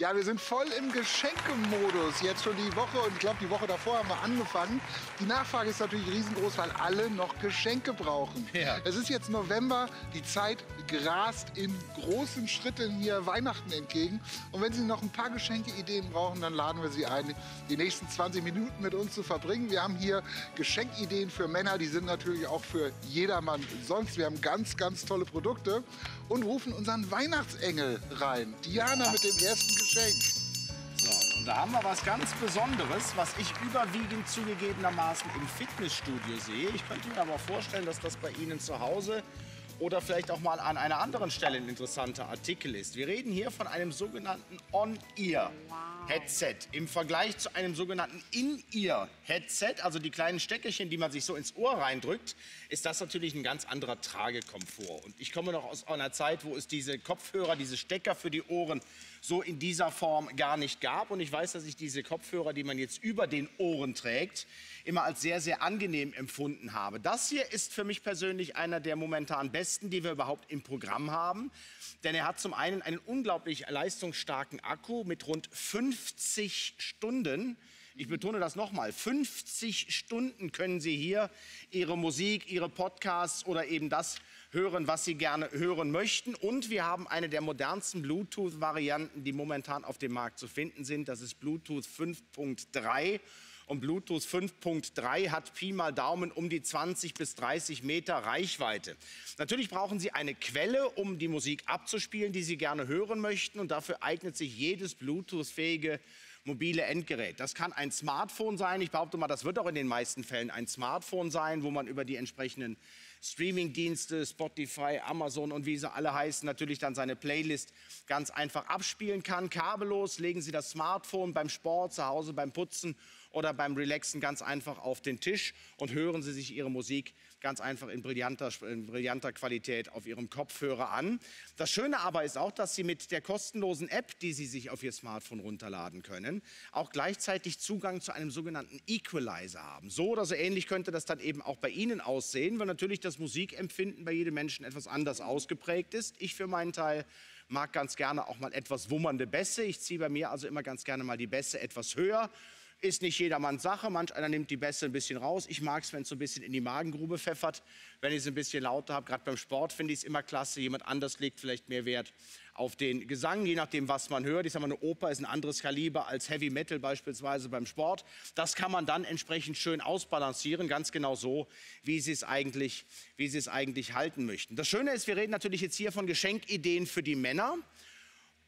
Ja, wir sind voll im Geschenkemodus, jetzt schon die Woche und ich glaube, die Woche davor haben wir angefangen. Die Nachfrage ist natürlich riesengroß, weil alle noch Geschenke brauchen. Ja. Es ist jetzt November, die Zeit grast in großen Schritten hier Weihnachten entgegen. Und wenn Sie noch ein paar Geschenkeideen brauchen, dann laden wir Sie ein, die nächsten 20 Minuten mit uns zu verbringen. Wir haben hier Geschenkideen für Männer, die sind natürlich auch für jedermann sonst. Wir haben ganz, ganz tolle Produkte und rufen unseren Weihnachtsengel rein. Diana mit dem ersten Geschenk. So, und da haben wir was ganz Besonderes, was ich überwiegend zugegebenermaßen im Fitnessstudio sehe. Ich könnte mir aber vorstellen, dass das bei Ihnen zu Hause oder vielleicht auch mal an einer anderen Stelle ein interessanter Artikel ist. Wir reden hier von einem sogenannten On-Ear-Headset. Im Vergleich zu einem sogenannten In-Ear-Headset, also die kleinen Steckerchen, die man sich so ins Ohr reindrückt, ist das natürlich ein ganz anderer Tragekomfort. Und ich komme noch aus einer Zeit, wo es diese Kopfhörer, diese Stecker für die Ohren so in dieser Form gar nicht gab. Und ich weiß, dass ich diese Kopfhörer, die man jetzt über den Ohren trägt, immer als sehr, sehr angenehm empfunden habe. Das hier ist für mich persönlich einer der momentan besten, die wir überhaupt im Programm haben. Denn er hat zum einen einen unglaublich leistungsstarken Akku mit rund 50 Stunden. Ich betone das nochmal, 50 Stunden können Sie hier Ihre Musik, Ihre Podcasts oder eben das hören, was Sie gerne hören möchten. Und wir haben eine der modernsten Bluetooth-Varianten, die momentan auf dem Markt zu finden sind. Das ist Bluetooth 5.3. Und Bluetooth 5.3 hat Pi mal Daumen um die 20 bis 30 Meter Reichweite. Natürlich brauchen Sie eine Quelle, um die Musik abzuspielen, die Sie gerne hören möchten. Und dafür eignet sich jedes Bluetooth-fähige mobile Endgerät. Das kann ein Smartphone sein. Ich behaupte mal, das wird auch in den meisten Fällen ein Smartphone sein, wo man über die entsprechenden Streaming-Dienste, Spotify, Amazon und wie sie alle heißen, natürlich dann seine Playlist ganz einfach abspielen kann. Kabellos legen Sie das Smartphone beim Sport, zu Hause beim Putzen oder beim Relaxen ganz einfach auf den Tisch und hören Sie sich Ihre Musik ganz einfach in brillanter Qualität auf Ihrem Kopfhörer an. Das Schöne aber ist auch, dass Sie mit der kostenlosen App, die Sie sich auf Ihr Smartphone runterladen können, auch gleichzeitig Zugang zu einem sogenannten Equalizer haben. So oder so ähnlich könnte das dann eben auch bei Ihnen aussehen, weil natürlich das Musikempfinden bei jedem Menschen etwas anders ausgeprägt ist. Ich für meinen Teil mag ganz gerne auch mal etwas wummernde Bässe. Ich ziehe bei mir also immer ganz gerne mal die Bässe etwas höher. Ist nicht jedermanns Sache, manch einer nimmt die Bässe ein bisschen raus. Ich mag es, wenn es so ein bisschen in die Magengrube pfeffert, wenn ich es ein bisschen lauter habe. Gerade beim Sport finde ich es immer klasse. Jemand anders legt vielleicht mehr Wert auf den Gesang, je nachdem, was man hört. Ich sage mal, eine Oper ist ein anderes Kaliber als Heavy Metal beispielsweise beim Sport. Das kann man dann entsprechend schön ausbalancieren, ganz genau so, wie Sie es eigentlich, halten möchten. Das Schöne ist, wir reden natürlich jetzt hier von Geschenkideen für die Männer.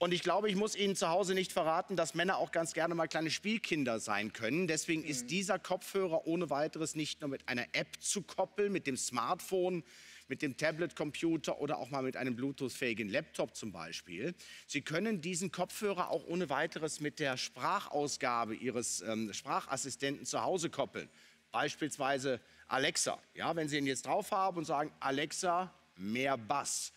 Und ich glaube, ich muss Ihnen zu Hause nicht verraten, dass Männer auch ganz gerne mal kleine Spielkinder sein können. Deswegen ist dieser Kopfhörer ohne weiteres nicht nur mit einer App zu koppeln, mit dem Smartphone, mit dem Tablet-Computer oder auch mal mit einem Bluetooth-fähigen Laptop zum Beispiel. Sie können diesen Kopfhörer auch ohne weiteres mit der Sprachausgabe Ihres Sprachassistenten zu Hause koppeln. Beispielsweise Alexa. Ja, wenn Sie ihn jetzt drauf haben und sagen, Alexa, mehr Bass.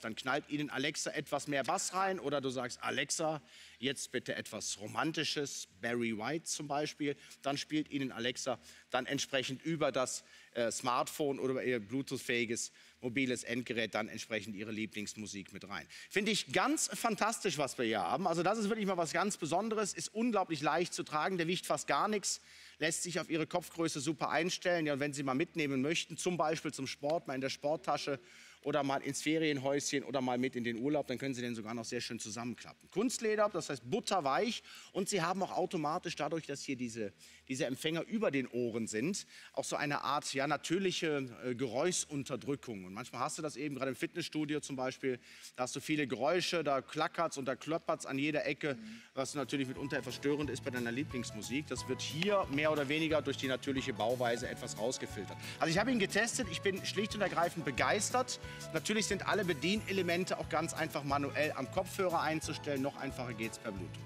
Dann knallt Ihnen Alexa etwas mehr Bass rein oder du sagst, Alexa, jetzt bitte etwas Romantisches, Barry White zum Beispiel. Dann spielt Ihnen Alexa dann entsprechend über das Smartphone oder über Ihr Bluetooth-fähiges mobiles Endgerät dann entsprechend Ihre Lieblingsmusik mit rein. Finde ich ganz fantastisch, was wir hier haben. Also das ist wirklich mal was ganz Besonderes, ist unglaublich leicht zu tragen, der wiegt fast gar nichts. Lässt sich auf Ihre Kopfgröße super einstellen. Ja, und wenn Sie mal mitnehmen möchten, zum Beispiel zum Sport, mal in der Sporttasche oder mal ins Ferienhäuschen oder mal mit in den Urlaub, dann können Sie den sogar noch sehr schön zusammenklappen. Kunstleder, das heißt butterweich. Und Sie haben auch automatisch, dadurch, dass hier diese Empfänger über den Ohren sind, auch so eine Art ja, natürliche Geräuschunterdrückung. Und manchmal hast du das eben, gerade im Fitnessstudio zum Beispiel, da hast du viele Geräusche, da klackert es und da klöppert es an jeder Ecke, was natürlich mitunter etwas störend ist bei deiner Lieblingsmusik. Das wird hier mehr oder weniger durch die natürliche Bauweise etwas rausgefiltert. Also ich habe ihn getestet, ich bin schlicht und ergreifend begeistert. Natürlich sind alle Bedienelemente auch ganz einfach manuell am Kopfhörer einzustellen. Noch einfacher geht's per Bluetooth.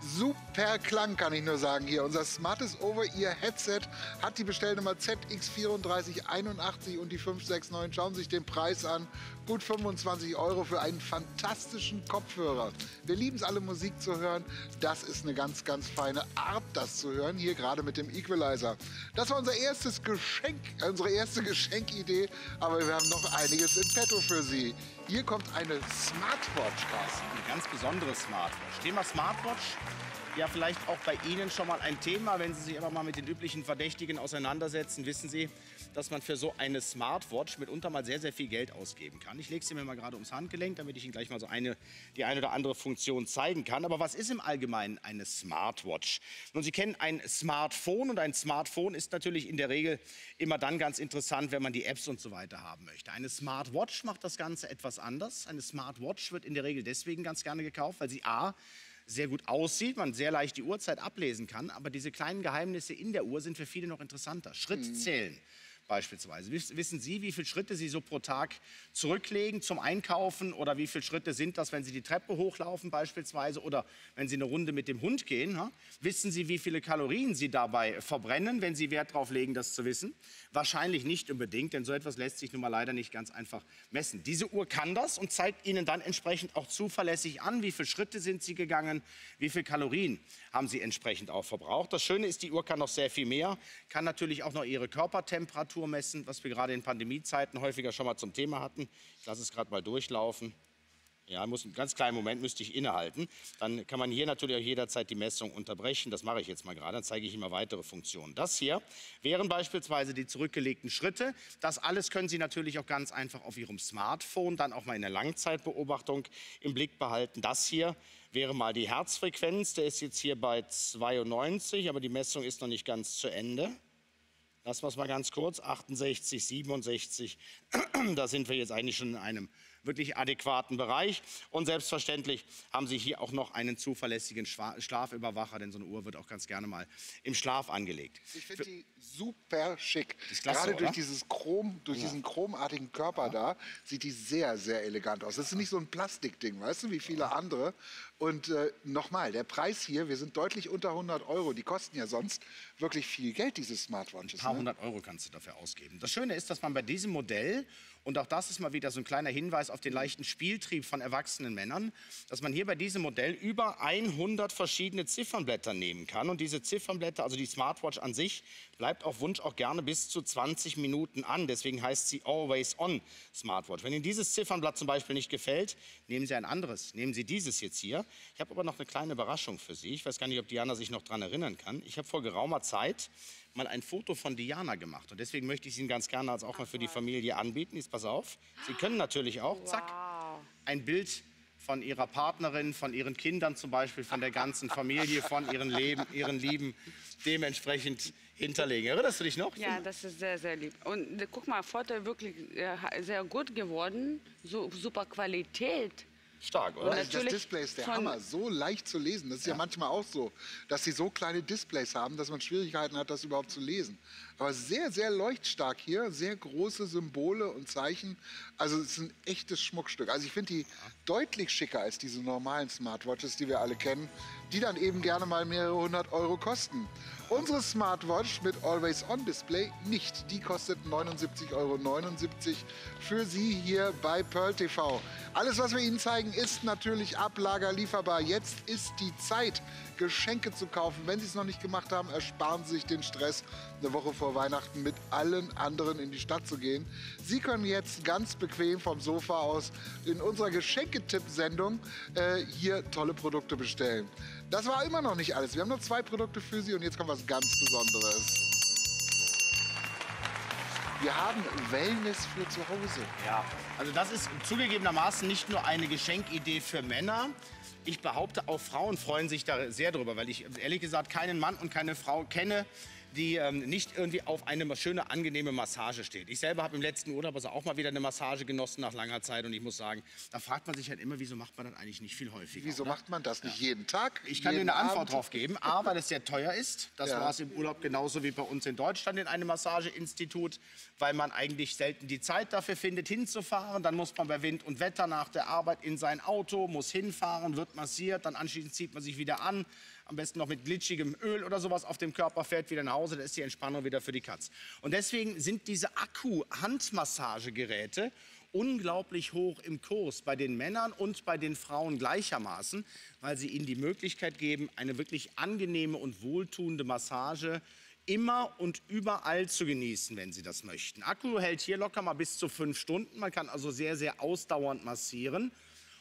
Super Klang, kann ich nur sagen hier. Unser smartes Over-Ear-Headset hat die Bestellnummer ZX3481 und die 569. Schauen Sie sich den Preis an. Gut 25 € für einen fantastischen Kopfhörer. Wir lieben es alle, Musik zu hören. Das ist eine ganz, ganz feine Art, das zu hören. Hier gerade mit dem Equalizer. Das war unser erstes Geschenk, unsere erste Geschenkidee. Aber wir haben noch einiges in petto für Sie. Hier kommt eine Smartwatch, Carsten. Eine ganz besondere Smartwatch. Thema Smartwatch, ja vielleicht auch bei Ihnen schon mal ein Thema. Wenn Sie sich einfach mal mit den üblichen Verdächtigen auseinandersetzen, wissen Sie, dass man für so eine Smartwatch mitunter mal sehr, sehr viel Geld ausgeben kann. Ich lege sie mir mal gerade ums Handgelenk, damit ich Ihnen gleich mal so die eine oder andere Funktion zeigen kann. Aber was ist im Allgemeinen eine Smartwatch? Nun, Sie kennen ein Smartphone, und ein Smartphone ist natürlich in der Regel immer dann ganz interessant, wenn man die Apps und so weiter haben möchte. Eine Smartwatch macht das Ganze etwas anders. Eine Smartwatch wird in der Regel deswegen ganz gerne gekauft, weil sie a, sehr gut aussieht, man sehr leicht die Uhrzeit ablesen kann, aber diese kleinen Geheimnisse in der Uhr sind für viele noch interessanter. Schrittzählen beispielsweise. Wissen Sie, wie viele Schritte Sie so pro Tag zurücklegen zum Einkaufen, oder wie viele Schritte sind das, wenn Sie die Treppe hochlaufen beispielsweise oder wenn Sie eine Runde mit dem Hund gehen? Ha? Wissen Sie, wie viele Kalorien Sie dabei verbrennen, wenn Sie Wert darauf legen, das zu wissen? Wahrscheinlich nicht unbedingt, denn so etwas lässt sich nun mal leider nicht ganz einfach messen. Diese Uhr kann das und zeigt Ihnen dann entsprechend auch zuverlässig an, wie viele Schritte sind Sie gegangen, wie viele Kalorien haben Sie entsprechend auch verbraucht. Das Schöne ist, die Uhr kann noch sehr viel mehr, kann natürlich auch noch Ihre Körpertemperatur messen, was wir gerade in Pandemiezeiten häufiger schon mal zum Thema hatten. Ich lasse es gerade mal durchlaufen. Ja, muss einen ganz kleinen Moment müsste ich innehalten. Dann kann man hier natürlich auch jederzeit die Messung unterbrechen. Das mache ich jetzt mal gerade. Dann zeige ich Ihnen mal weitere Funktionen. Das hier wären beispielsweise die zurückgelegten Schritte. Das alles können Sie natürlich auch ganz einfach auf Ihrem Smartphone dann auch mal in der Langzeitbeobachtung im Blick behalten. Das hier wäre mal die Herzfrequenz. Der ist jetzt hier bei 92, aber die Messung ist noch nicht ganz zu Ende. Lassen wir es mal ganz kurz. 68, 67. Da sind wir jetzt eigentlich schon in einem wirklich adäquaten Bereich. Und selbstverständlich haben Sie hier auch noch einen zuverlässigen Schlafüberwacher, denn so eine Uhr wird auch ganz gerne mal im Schlaf angelegt. Ich finde die super schick. Klasse, gerade durch dieses Chrom, diesen chromartigen Körper da, sieht die sehr, sehr elegant aus. Das ist nicht so ein Plastikding, weißt du, wie viele andere. Und nochmal, der Preis hier, wir sind deutlich unter 100 €. Die kosten ja sonst wirklich viel Geld, diese Smartwatches. Ein paar 100 € kannst du dafür ausgeben. Das Schöne ist, dass man bei diesem Modell, und auch das ist mal wieder so ein kleiner Hinweis auf den leichten Spieltrieb von erwachsenen Männern, dass man hier bei diesem Modell über 100 verschiedene Ziffernblätter nehmen kann. Und diese Ziffernblätter, also die Smartwatch an sich, bleibt auf Wunsch auch gerne bis zu 20 Minuten an. Deswegen heißt sie Always On Smartwatch. Wenn Ihnen dieses Ziffernblatt zum Beispiel nicht gefällt, nehmen Sie ein anderes. Nehmen Sie dieses jetzt hier. Ich habe aber noch eine kleine Überraschung für Sie. Ich weiß gar nicht, ob Diana sich noch daran erinnern kann. Ich habe vor geraumer Zeit mal ein Foto von Diana gemacht. Und deswegen möchte ich es Ihnen ganz gerne als auch mal für die Familie anbieten. Jetzt pass auf, Sie können natürlich auch, zack, ein Bild von Ihrer Partnerin, von Ihren Kindern zum Beispiel, von der ganzen Familie, von ihren Lieben dementsprechend hinterlegen. Erinnerst du dich noch? Ja, das ist sehr, sehr lieb. Und guck mal, Foto wirklich sehr gut geworden, so, super Qualität. Stark, oder? Das Display ist der Hammer, so leicht zu lesen. Das ist ja manchmal auch so, dass sie so kleine Displays haben, dass man Schwierigkeiten hat, das überhaupt zu lesen. Aber sehr, sehr leuchtstark hier, sehr große Symbole und Zeichen. Also es ist ein echtes Schmuckstück. Also ich finde die deutlich schicker als diese normalen Smartwatches, die wir alle kennen, die dann eben gerne mal mehrere 100 € kosten. Unsere Smartwatch mit Always-On-Display nicht. Die kostet 79,79 € für Sie hier bei Pearl TV. Alles, was wir Ihnen zeigen, ist natürlich ablagerlieferbar. Jetzt ist die Zeit, Geschenke zu kaufen. Wenn Sie es noch nicht gemacht haben, ersparen Sie sich den Stress, eine Woche vor Weihnachten mit allen anderen in die Stadt zu gehen. Sie können jetzt ganz bequem vom Sofa aus in unserer Geschenketipp-Sendung hier tolle Produkte bestellen. Das war immer noch nicht alles. Wir haben noch 2 Produkte für Sie und jetzt kommt was ganz Besonderes. Wir haben Wellness für zu Hause. Ja, also das ist zugegebenermaßen nicht nur eine Geschenkidee für Männer. Ich behaupte, auch Frauen freuen sich da sehr drüber, weil ich ehrlich gesagt keinen Mann und keine Frau kenne, die nicht irgendwie auf eine schöne, angenehme Massage steht. Ich selber habe im letzten Urlaub also auch mal wieder eine Massage genossen nach langer Zeit. Und ich muss sagen, da fragt man sich halt immer, wieso macht man das eigentlich nicht viel häufiger? Wieso macht man das nicht jeden Tag? Ich kann dir eine Antwort drauf geben. A, weil es sehr teuer ist. Das war es im Urlaub genauso wie bei uns in Deutschland in einem Massageinstitut, weil man eigentlich selten die Zeit dafür findet, hinzufahren. Dann muss man bei Wind und Wetter nach der Arbeit in sein Auto, muss hinfahren, wird massiert. Dann anschließend zieht man sich wieder an. am besten noch mit glitschigem Öl oder sowas auf dem Körper, fährt wieder nach Hause, da ist die Entspannung wieder für die Katz. Und deswegen sind diese Akku-Handmassagegeräte unglaublich hoch im Kurs bei den Männern und bei den Frauen gleichermaßen, weil sie ihnen die Möglichkeit geben, eine wirklich angenehme und wohltuende Massage immer und überall zu genießen, wenn Sie das möchten. Akku hält hier locker mal bis zu 5 Stunden. Man kann also sehr, sehr ausdauernd massieren.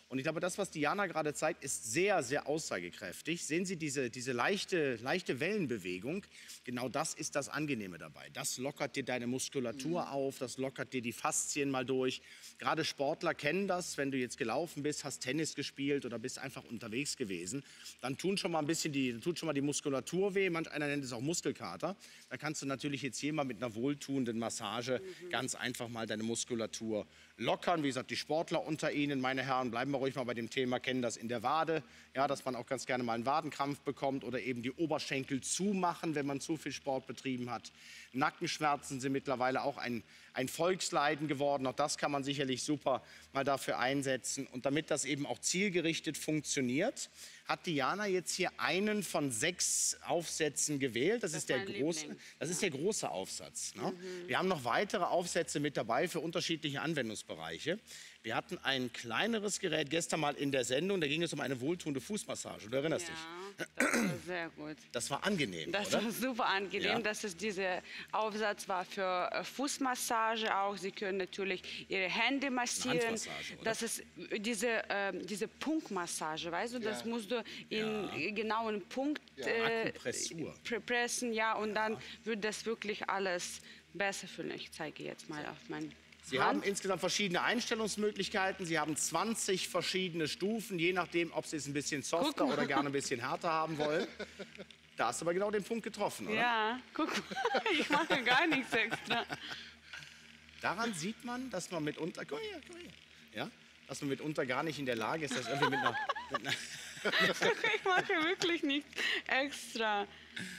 Und ich glaube, das, was Diana gerade zeigt, ist sehr, sehr aussagekräftig. Sehen Sie diese leichte Wellenbewegung? Genau das ist das Angenehme dabei. Das lockert dir deine Muskulatur auf, das lockert dir die Faszien mal durch. Gerade Sportler kennen das, wenn du jetzt gelaufen bist, hast Tennis gespielt oder bist einfach unterwegs gewesen. Dann tut schon mal die Muskulatur weh, manch einer nennt es auch Muskelkater. Da kannst du natürlich jetzt hier mal mit einer wohltuenden Massage ganz einfach mal deine Muskulatur lockern. Wie gesagt, die Sportler unter Ihnen, meine Herren, bleiben wir ruhig mal bei dem Thema, kennen das in der Wade, ja, dass man auch ganz gerne mal einen Wadenkrampf bekommt oder eben die Oberschenkel zumachen, wenn man zu viel Sport betrieben hat. Nackenschmerzen sind mittlerweile auch ein Volksleiden geworden. Auch das kann man sicherlich super mal dafür einsetzen. Und damit das eben auch zielgerichtet funktioniert, hat Diana jetzt hier einen von 6 Aufsätzen gewählt. Das ist der große Aufsatz, ne? Wir haben noch weitere Aufsätze mit dabei für unterschiedliche Anwendungsbereiche. Wir hatten ein kleineres Gerät gestern mal in der Sendung, da ging es um eine wohltuende Fußmassage, du erinnerst dich? Das war sehr gut. Das war angenehm, oder? Das war super angenehm, ja. Dass es dieser Aufsatz war für Fußmassage auch. Sie können natürlich Ihre Hände massieren. Das ist diese Punktmassage, weißt du, ja. Das musst du in genauen Punkt pressen, ja, und dann wird das wirklich alles besser fühlen. Ich zeige jetzt mal auf meinen. Sie haben insgesamt verschiedene Einstellungsmöglichkeiten. Sie haben 20 verschiedene Stufen, je nachdem, ob Sie es ein bisschen softer oder gerne ein bisschen härter haben wollen. Da hast du aber genau den Punkt getroffen, oder? Ja, guck mal, ich mache gar nichts extra. Daran sieht man, dass man mitunter, dass man mitunter gar nicht in der Lage ist, das irgendwie mit einer ich mache wirklich nichts extra.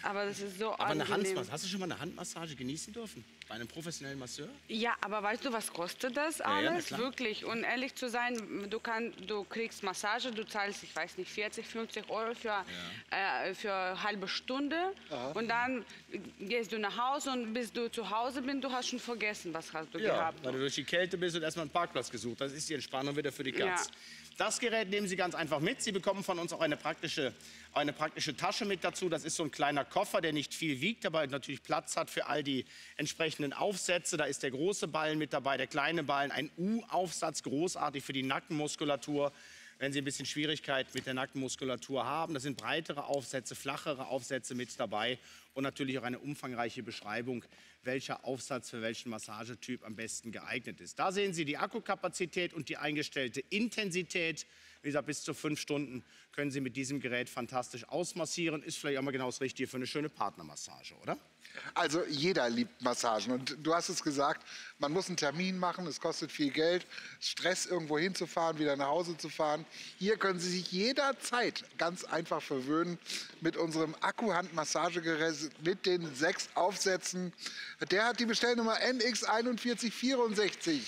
Aber das ist so angenehm. Hast du schon mal eine Handmassage genießen dürfen? Bei einem professionellen Masseur? Ja, aber weißt du, was kostet das alles? Ja, wirklich. Und ehrlich zu sein, du kriegst Massage, du zahlst, ich weiß nicht, 40, 50 Euro für eine halbe Stunde. Aha. Und dann gehst du nach Hause und bis du zu Hause bist, du hast schon vergessen, was hast du gehabt. Weil du durch die Kälte bist und erstmal einen Parkplatz gesucht. Das ist die Entspannung wieder für die Katz. Ja. Das Gerät nehmen Sie ganz einfach mit. Sie bekommen von uns auch eine praktische Tasche mit dazu. Das ist so ein kleiner Koffer, der nicht viel wiegt, aber natürlich Platz hat für all die entsprechenden Aufsätze. Da ist der große Ballen mit dabei, der kleine Ballen, ein U-Aufsatz, großartig für die Nackenmuskulatur. Wenn Sie ein bisschen Schwierigkeit mit der Nackenmuskulatur haben, da sind breitere Aufsätze, flachere Aufsätze mit dabei und natürlich auch eine umfangreiche Beschreibung, welcher Aufsatz für welchen Massagetyp am besten geeignet ist. Da sehen Sie die Akkukapazität und die eingestellte Intensität. Wie gesagt, bis zu 5 Stunden können Sie mit diesem Gerät fantastisch ausmassieren. Ist vielleicht auch mal genau das Richtige für eine schöne Partnermassage, oder? Also jeder liebt Massagen und du hast es gesagt, man muss einen Termin machen, es kostet viel Geld, Stress irgendwo hinzufahren, wieder nach Hause zu fahren. Hier können Sie sich jederzeit ganz einfach verwöhnen mit unserem Akku-Handmassagegerät mit den 6 Aufsätzen. Der hat die Bestellnummer NX4164.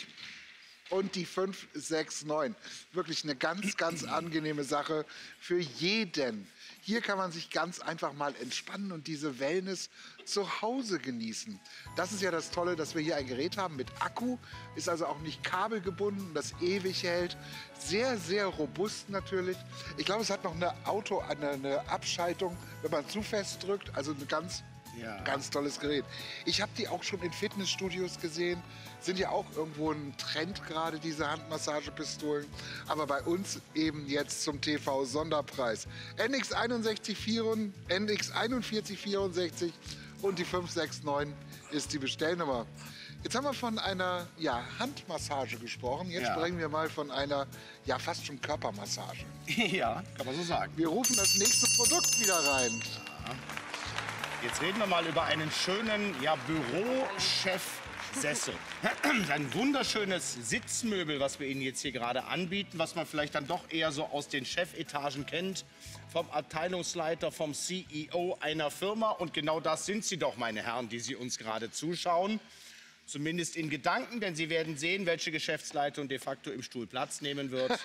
Und die 569. Wirklich eine ganz, ganz angenehme Sache für jeden. Hier kann man sich ganz einfach mal entspannen und diese Wellness zu Hause genießen. Das ist ja das Tolle, dass wir hier ein Gerät haben mit Akku. Ist also auch nicht kabelgebunden, das ewig hält. Sehr, sehr robust natürlich. Ich glaube, es hat noch eine Abschaltung, wenn man zu fest drückt. Also eine ganz tolles Gerät. Ich habe die auch schon in Fitnessstudios gesehen. Sind ja auch irgendwo ein Trend gerade, diese Handmassagepistolen. Aber bei uns eben jetzt zum TV-Sonderpreis. NX4164 und die 569 ist die Bestellnummer. Jetzt haben wir von einer Handmassage gesprochen. Jetzt sprechen wir mal von einer fast schon Körpermassage. Ja, kann man so sagen. Wir rufen das nächste Produkt wieder rein. Ja. Jetzt reden wir mal über einen schönen Bürochefsessel. Ein wunderschönes Sitzmöbel, was wir Ihnen jetzt hier gerade anbieten, was man vielleicht dann doch eher so aus den Chefetagen kennt, vom Abteilungsleiter, vom CEO einer Firma. Und genau das sind Sie doch, meine Herren, die Sie uns gerade zuschauen. Zumindest in Gedanken, denn Sie werden sehen, welche Geschäftsleitung de facto im Stuhl Platz nehmen wird.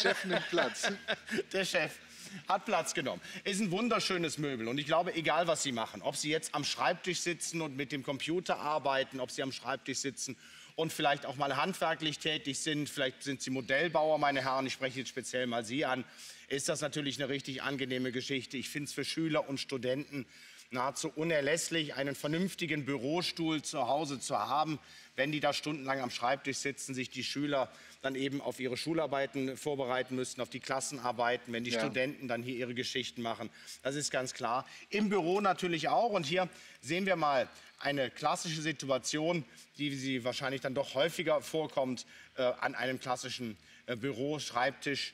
Chef nimmt Platz. Der Chef. hat Platz genommen. Ist ein wunderschönes Möbel und ich glaube, egal was Sie machen, ob Sie jetzt am Schreibtisch sitzen und mit dem Computer arbeiten, ob Sie am Schreibtisch sitzen und vielleicht auch mal handwerklich tätig sind, vielleicht sind Sie Modellbauer, meine Herren, ich spreche jetzt speziell mal Sie an, ist das natürlich eine richtig angenehme Geschichte. Ich finde es für Schüler und Studenten nahezu unerlässlich, einen vernünftigen Bürostuhl zu Hause zu haben. Wenn die da stundenlang am Schreibtisch sitzen, sich die Schüler dann eben auf ihre Schularbeiten vorbereiten müssen, auf die Klassenarbeiten, wenn die Studenten dann hier ihre Geschichten machen. Das ist ganz klar. Im Büro natürlich auch. Und hier sehen wir mal eine klassische Situation, die Sie wahrscheinlich dann doch häufiger vorkommt an einem klassischen Büroschreibtisch,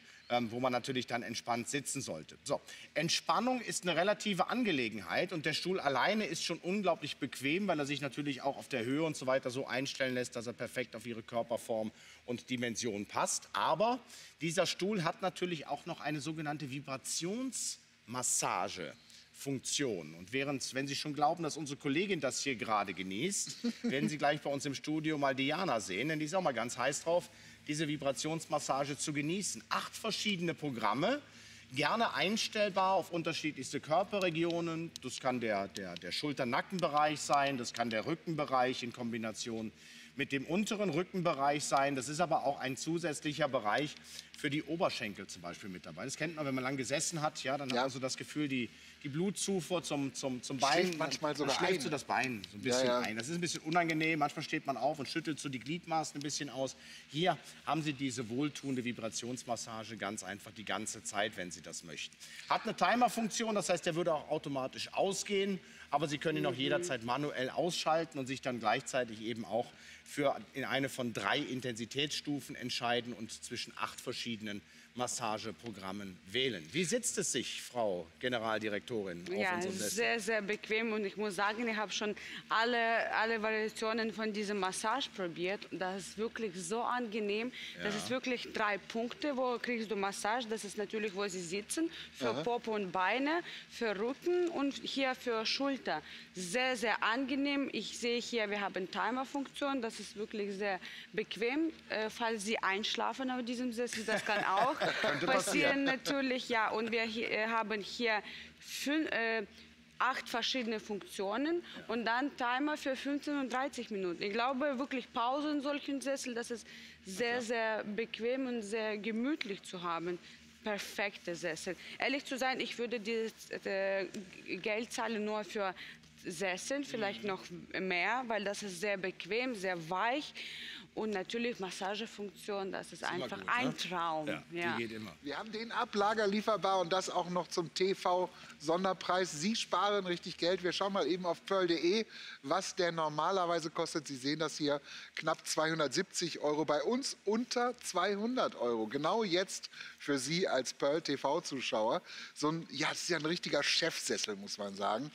wo man natürlich dann entspannt sitzen sollte. So, Entspannung ist eine relative Angelegenheit und der Stuhl alleine ist schon unglaublich bequem, weil er sich natürlich auch auf der Höhe und so weiter so einstellen lässt, dass er perfekt auf Ihre Körperform und Dimension passt. Aber dieser Stuhl hat natürlich auch noch eine sogenannte Vibrationsmassage. Funktion. Und wenn Sie schon glauben, dass unsere Kollegin das hier gerade genießt, werden Sie gleich bei uns im Studio mal Diana sehen, denn die ist auch mal ganz heiß drauf, diese Vibrationsmassage zu genießen. 8 verschiedene Programme, gerne einstellbar auf unterschiedlichste Körperregionen. Das kann der Schulter-Nackenbereich sein, das kann der Rückenbereich in Kombination mit dem unteren Rückenbereich sein. Das ist aber auch ein zusätzlicher Bereich für die Oberschenkel zum Beispiel mit dabei. Das kennt man, wenn man lang gesessen hat, ja, dann hat man so das Gefühl, die Blutzufuhr zum Bein, manchmal sogar schläft so das Bein so ein bisschen ein. Das ist ein bisschen unangenehm, manchmal steht man auf und schüttelt so die Gliedmaßen ein bisschen aus. Hier haben Sie diese wohltuende Vibrationsmassage ganz einfach die ganze Zeit, wenn Sie das möchten. Hat eine Timer-Funktion, das heißt, der würde auch automatisch ausgehen, aber Sie können ihn auch jederzeit manuell ausschalten und sich dann gleichzeitig eben auch für in eine von 3 Intensitätsstufen entscheiden und zwischen 8 verschiedenen Massageprogrammen wählen. Wie sitzt es sich, Frau Generaldirektorin, auf unserem Desk? Sehr, sehr bequem und ich muss sagen, ich habe schon alle Variationen von dieser Massage probiert. Das ist wirklich so angenehm. Ja. Das ist wirklich 3 Punkte, wo kriegst du Massage. Das ist natürlich, wo sie sitzen, für Popo und Beine, für Rücken und hier für Schulter. Sehr, sehr angenehm. Ich sehe hier, wir haben Timer-Funktion. Das ist wirklich sehr bequem. Falls Sie einschlafen auf diesem Sessel, das kann auch passieren natürlich, ja. Und wir haben hier 8 verschiedene Funktionen und dann Timer für 15 und 30 Minuten. Ich glaube, wirklich Pause in solchen Sessel, das ist sehr, sehr bequem und sehr gemütlich zu haben. Perfekte Sessel. Ehrlich zu sein, ich würde dieses Geld zahlen nur für Sessel, vielleicht noch mehr, weil das ist sehr bequem, sehr weich. Und natürlich Massagefunktion, das ist einfach gut, ein Traum. Ja, die geht immer. Wir haben den Ablager lieferbar und das auch noch zum TV-Sonderpreis. Sie sparen richtig Geld. Wir schauen mal eben auf pearl.de, was der normalerweise kostet. Sie sehen das hier, knapp 270 €, bei uns unter 200 €. Genau jetzt für Sie als Pearl TV-Zuschauer. So ein, ja, das ist ja ein richtiger Chefsessel, muss man sagen.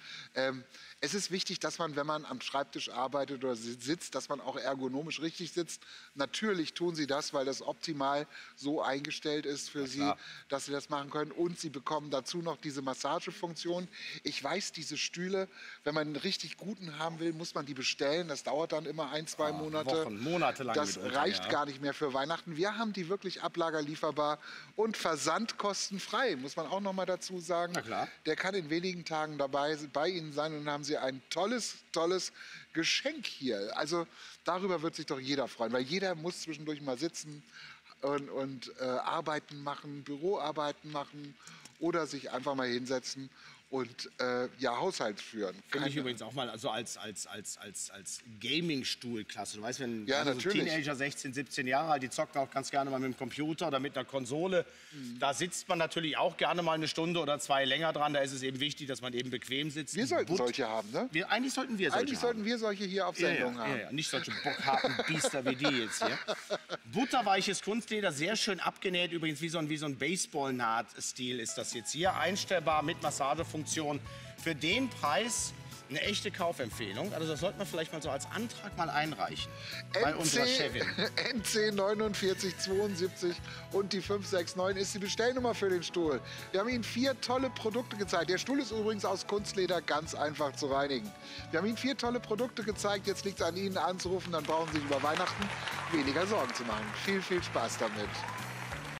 Es ist wichtig, dass man, wenn man am Schreibtisch arbeitet oder sitzt, dass man auch ergonomisch richtig sitzt. Natürlich tun Sie das, weil das optimal so eingestellt ist für Sie, dass Sie das machen können. Und Sie bekommen dazu noch diese Massagefunktion. Ich weiß, diese Stühle, wenn man einen richtig guten haben will, muss man die bestellen. Das dauert dann immer 1, 2 Monate. Wochen, monatelang. Das reicht gar nicht mehr für Weihnachten. Wir haben die wirklich ablagerlieferbar und versandkostenfrei, muss man auch noch mal dazu sagen. Na klar. Der kann in wenigen Tagen bei Ihnen sein und haben Sie ein tolles Geschenk hier. Also darüber wird sich doch jeder freuen, weil jeder muss zwischendurch mal sitzen und Arbeiten machen, Büroarbeiten machen oder sich einfach mal hinsetzen und Haushalt führen. Finde ich übrigens auch mal also als Gaming-Stuhl klasse. Du weißt, wenn so Teenager, 16, 17 Jahre alt, die zocken auch ganz gerne mal mit dem Computer oder mit einer Konsole. Da sitzt man natürlich auch gerne mal eine Stunde oder 2 länger dran. Da ist es eben wichtig, dass man eben bequem sitzt. Wir sollten solche haben, ne? Eigentlich sollten wir solche hier auf Sendung haben. Ja, nicht solche Bockhaken-Biester wie die jetzt hier. Butterweiches Kunstleder, sehr schön abgenäht. Übrigens wie so ein Baseball-Naht-Stil ist das jetzt hier. Einstellbar mit Massagefunktion. Für den Preis eine echte Kaufempfehlung. Also das sollte man vielleicht mal so als Antrag mal einreichen. Bei unserer Chefin. NC 4972 und die 569 ist die Bestellnummer für den Stuhl. Wir haben Ihnen 4 tolle Produkte gezeigt. Der Stuhl ist übrigens aus Kunstleder, ganz einfach zu reinigen. Wir haben Ihnen 4 tolle Produkte gezeigt. Jetzt liegt es an Ihnen anzurufen, dann brauchen Sie sich über Weihnachten weniger Sorgen zu machen. Viel Spaß damit.